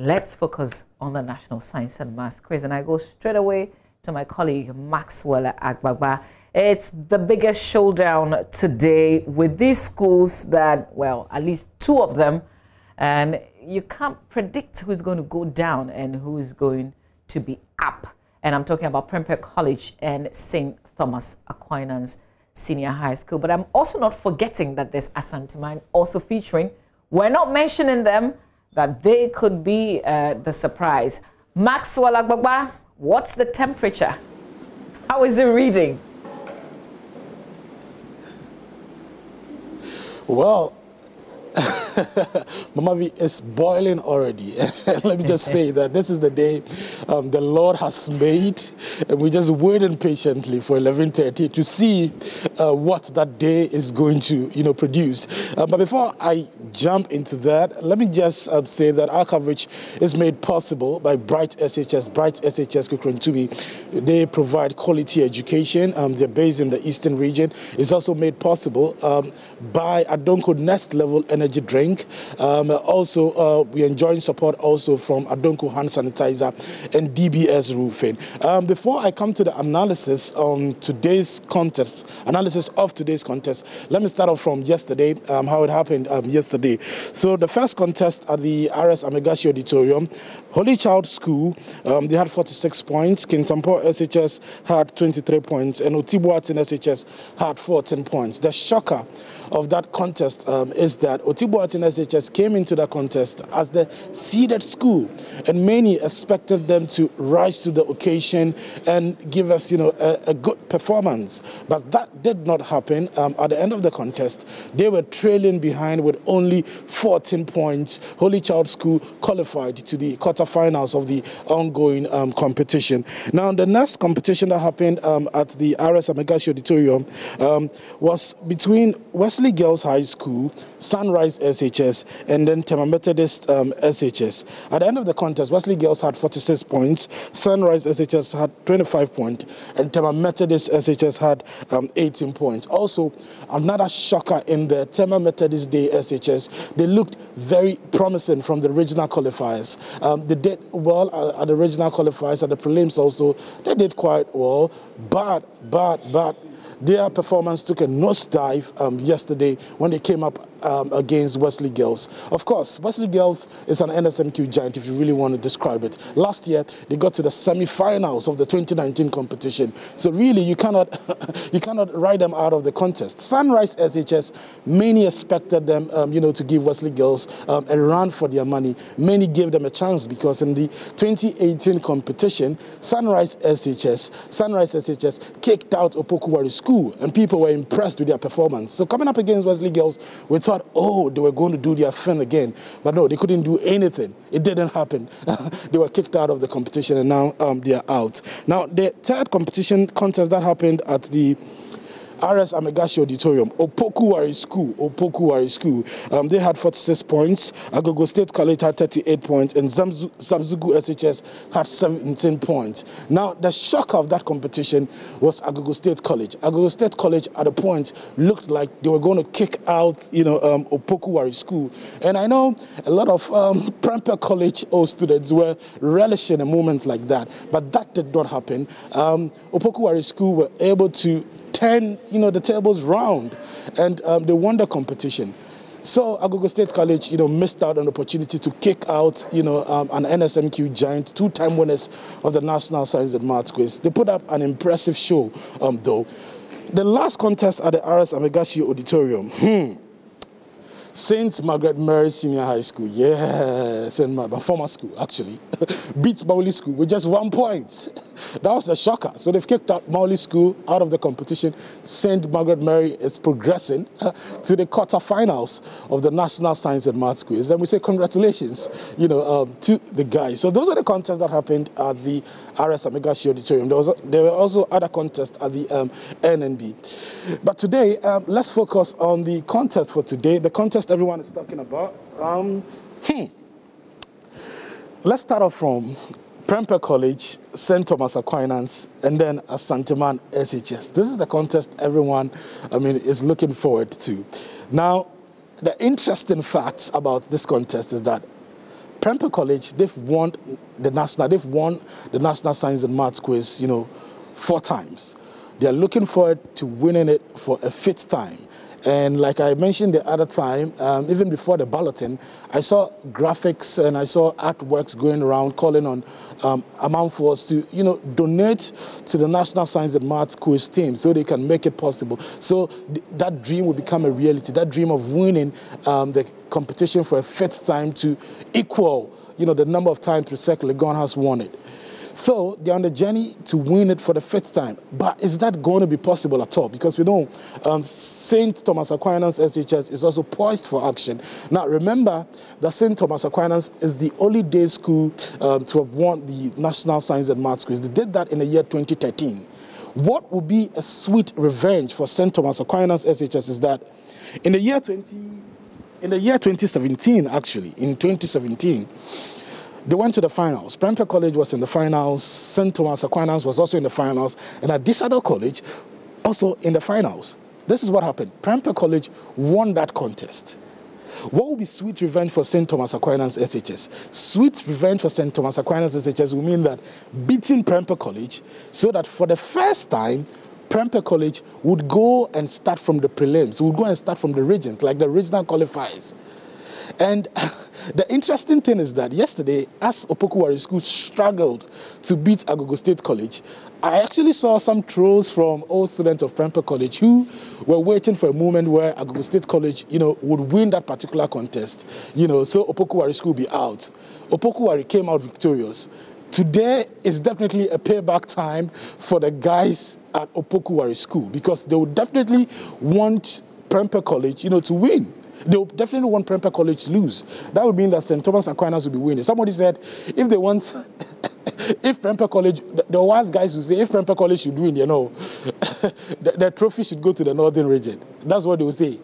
let's focus on the National Science and Maths Quiz. And I go straight away to my colleague, Maxwell Agbagba. It's the biggest showdown today with these schools that, well, at least two of them, and you can't predict who's going to go down and who's going to be up. And I'm talking about Prempeh College and St. Thomas Aquinas Senior High School. But I'm also not forgetting that there's Asanteman also featuring. We're not mentioning them, that they could be the surprise. Maxwell Agbagba, what's the temperature? How is it reading? Well, Mama V, it's boiling already. Let me just say that this is the day the Lord has made, and we're just waiting patiently for 11:30 to see what that day is going to, you know, produce. But before I jump into that, let me just say that our coverage is made possible by Bright SHS. Bright SHS Kukrentubi, they provide quality education. They're based in the Eastern region. It's also made possible by Adonko Nest Level Energy Drink. Also, we're enjoying support also from Adonko Hand Sanitizer and DBS Roofing. Before I come to the analysis on today's contest, let me start off from yesterday, how it happened yesterday. So the first contest at the R.S. Amegashie Auditorium, Holy Child School, they had 46 points, Kintampo SHS had 23 points, and Otibuatin SHS had 14 points. The shocker of that contest is that Otibuatin SHS came into the contest as the seeded school, and many expected them to rise to the occasion and give us, you know, a good performance. But that did not happen. At the end of the contest, they were trailing behind with only 14 points. Holy Child School qualified to the quarterfinals of the ongoing competition. Now, the next competition that happened at the R.S. Amegashie Auditorium was between Wesley Girls High School, Sunrise SHS, and then Tema Methodist SHS. At the end of the contest, Wesley Girls had 46 points, Sunrise SHS had 25 points, and Tema Methodist SHS had 18 points. Also, another shocker in the Tema Methodist Day SHS. They looked very promising from the regional qualifiers. They did well at the regional qualifiers, at the prelims also. They did quite well, but their performance took a nosedive yesterday when they came up against Wesley Girls. Of course, Wesley Girls is an NSMQ giant, if you really want to describe it. Last year, they got to the semi-finals of the 2019 competition. So really, you cannot ride them out of the contest. Sunrise SHS, many expected them, you know, to give Wesley Girls a run for their money. Many gave them a chance because in the 2018 competition, Sunrise SHS kicked out Opoku Ware School, and people were impressed with their performance. So coming up against Wesley Girls, we thought, oh, they were going to do their thing again. But no, they couldn't do anything. It didn't happen. They were kicked out of the competition, and now they are out. Now, the third contest that happened at the R.S. Amegashie Auditorium, Opoku Ware School. They had 46 points. Agogo State College had 38 points, and Zamzugu SHS had 17 points. Now, the shock of that competition was Agogo State College. Agogo State College, at a point, looked like they were going to kick out, you know, Opoku Ware School. And I know a lot of Prempeh College students were relishing a moment like that, but that did not happen. Opoku Ware School were able to turn, you know, the tables round, and they won the competition. So Agogo State College, you know, missed out on the opportunity to kick out, you know, an NSMQ giant, two-time winners of the National Science and Maths Quiz. They put up an impressive show, though. The last contest at the R.S. Amegashie Auditorium. St. Margaret Mary Senior High School, St. Margaret, former school actually, beats Mawuli School with just 1 point. That was a shocker. So they've kicked out Mawuli School out of the competition. St. Margaret Mary is progressing to the quarterfinals of the National Science and Maths Quiz. And we say congratulations, you know, to the guys. So those are the contests that happened at the R.S. Amegashie Auditorium. There were also other contests at the NNB. But today, let's focus on the contest for today, the contest everyone is talking about. Let's start off from Prempeh College, St. Thomas Aquinas, and then Asanteman SHS. This is the contest everyone, is looking forward to. Now, the interesting facts about this contest is that Prempeh College, they've won the national science and maths quiz, 4 times. They're looking forward to winning it for a 5th time. And like I mentioned the other time, even before the balloting, I saw graphics and I saw artworks going around calling on Amanfos to, donate to the National Science and Maths Quiz team so they can make it possible. So that dream will become a reality, that dream of winning the competition for a 5th time to equal, the number of times Professor Legon has won it. So they're on the journey to win it for the 5th time. But is that going to be possible at all? Because we know St. Thomas Aquinas SHS is also poised for action. Now remember that St. Thomas Aquinas is the only day school to have won the National Science and Maths Quiz. They did that in the year 2013. What would be a sweet revenge for St. Thomas Aquinas SHS is that in the year 2017, actually, in 2017, they went to the finals. Prempeh College was in the finals. St. Thomas Aquinas was also in the finals. And Adisado College, also in the finals. This is what happened. Prempeh College won that contest. What would be sweet revenge for St. Thomas Aquinas SHS? Sweet revenge for St. Thomas Aquinas SHS will mean that beating Prempeh College so that for the 1st time, Prempeh College would go and start from the prelims, would go and start from the regions, like the regional qualifiers. And the interesting thing is that yesterday, as Opoku Ware School struggled to beat Agogo State College, I actually saw some trolls from old students of Prempeh College who were waiting for a moment where Agogo State College, would win that particular contest, so Opoku Ware School be out. Opoku Ware came out victorious. Today is definitely a payback time for the guys at Opoku Ware School because they would definitely want Prempeh College, to win. They definitely want Prempeh College to lose. That would mean that St. Thomas Aquinas will be winning. Somebody said, if they want, if Prempeh College, the wise guys will say, if Prempeh College should win, the trophy should go to the northern region. That's what they will say,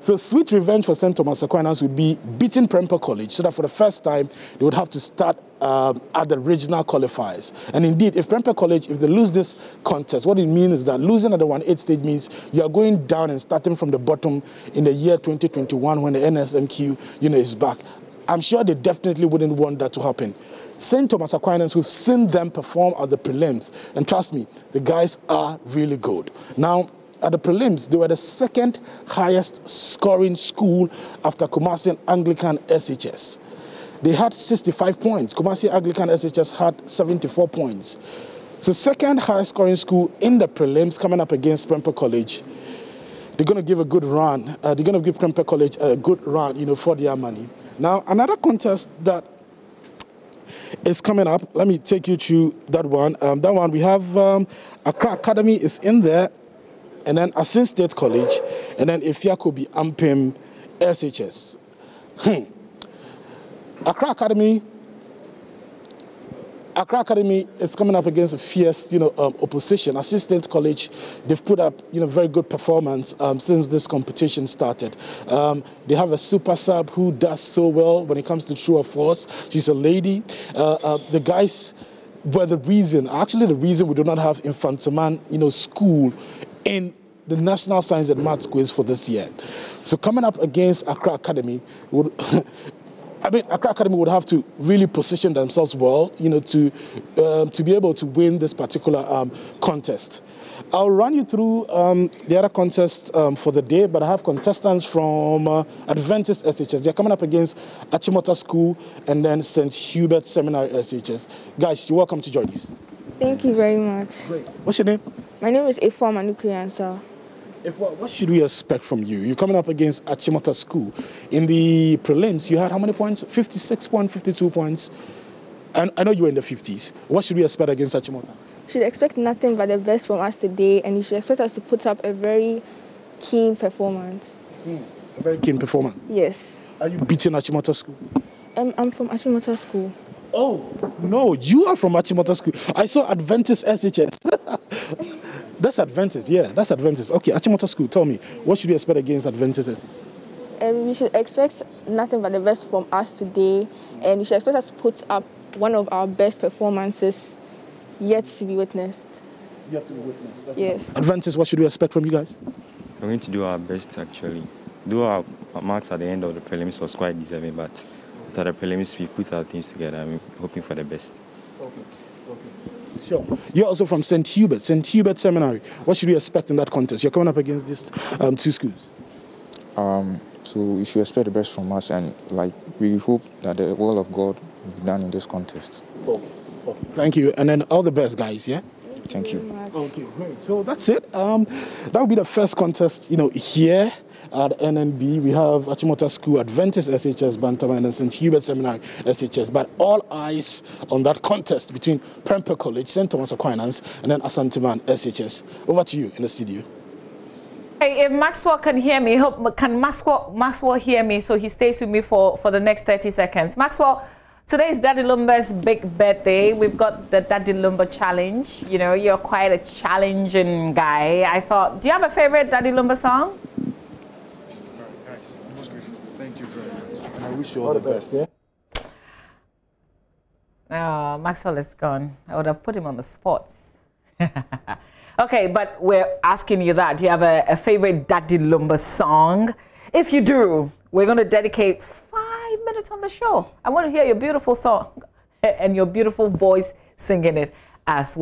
So sweet revenge for St. Thomas Aquinas would be beating Prempeh College so that for the 1st time, they would have to start at the regional qualifiers. And indeed, if Prempeh College, if they lose this contest, what it means is that losing at the 1/8 stage means you are going down and starting from the bottom in the year 2021 when the NSMQ, is back. I'm sure they definitely wouldn't want that to happen. St. Thomas Aquinas, we've seen them perform at the prelims. And trust me, the guys are really good. Now, at the prelims, they were the 2nd highest scoring school after Kumasi Anglican SHS. They had 65 points. Kumasi Anglican SHS had 74 points. So 2nd highest scoring school in the prelims coming up against Prempeh College. They're going to give a good run. They're going to give Prempeh College a good run, for their money. Now, another contest that is coming up. Let me take you through that one. That one we have Accra Academy is in there. And then Assistant State College, and then Ifiakobi Ampim SHS. Accra Academy is coming up against a fierce, opposition. Assistant State College, they've put up, very good performance since this competition started. They have a super sub who does so well when it comes to true or false. She's a lady. The guys were the reason we do not have Infantaman, school in the National Science and Maths Quiz for this year. So coming up against Accra Academy, Accra Academy would have to really position themselves well, to be able to win this particular contest. I'll run you through the other contest for the day, but I have contestants from Adventist SHS. They're coming up against Achimota School and then St. Hubert Seminary SHS. Guys, you're welcome to join us. Thank you very much. Great. What's your name? My name is Ifo Manukriansa. Ifo, what should we expect from you? You're coming up against Achimota School. In the prelims, you had how many points? 56 points, 52 points. And I know you were in the 50s. What should we expect against Achimota? You should expect nothing but the best from us today, and you should expect us to put up a very keen performance. A very keen performance? Yes. Are you beating Achimota School? I'm from Achimota School. Oh, no, you are from Achimota School. I saw Adventist SHS. That's Adventist, yeah, that's Adventist. Okay, Achimota School, tell me, what should we expect against Adventist SHS? We should expect nothing but the best from us today, and you should expect us to put up one of our best performances yet to be witnessed. Yet to be witnessed? Okay. Yes. Adventist, what should we expect from you guys? We're going to do our best, actually. Though our marks at the end of the prelims was quite deserving, but After the prelims, we put our things together. I'm hoping for the best. Okay. Okay. Sure. You're also from St. Hubert Seminary. What should we expect in that contest? You're coming up against these two schools. So we should expect the best from us, and like we hope that the will of God will be done in this contest. Okay. Okay. Thank you, and then all the best, guys. Yeah. Thank you. Okay, great. So that's it. That will be the first contest, you know, here at NNB. We have Achimota School, Adventist SHS, Bantam, and St. Hubert Seminary SHS. But all eyes on that contest between Prempeh College, St. Thomas Aquinas, and then Asanteman SHS. Over to you in the studio. Hey, if Maxwell can hear me, can Maxwell hear me? So he stays with me for the next 30 seconds. Maxwell, today is Daddy Lumba's big birthday. We've got the Daddy Lumba challenge. You know, you're quite a challenging guy. I thought, do you have a favorite Daddy Lumba song? All right, guys, I'm most grateful. Thank you very much. And I wish you all the best. Yeah? Oh, Maxwell is gone. I would have put him on the spot. Okay, but we're asking you that. Do you have a favorite Daddy Lumba song? If you do, we're going to dedicate 5 minutes on the show. I want to hear your beautiful song and your beautiful voice singing it as well.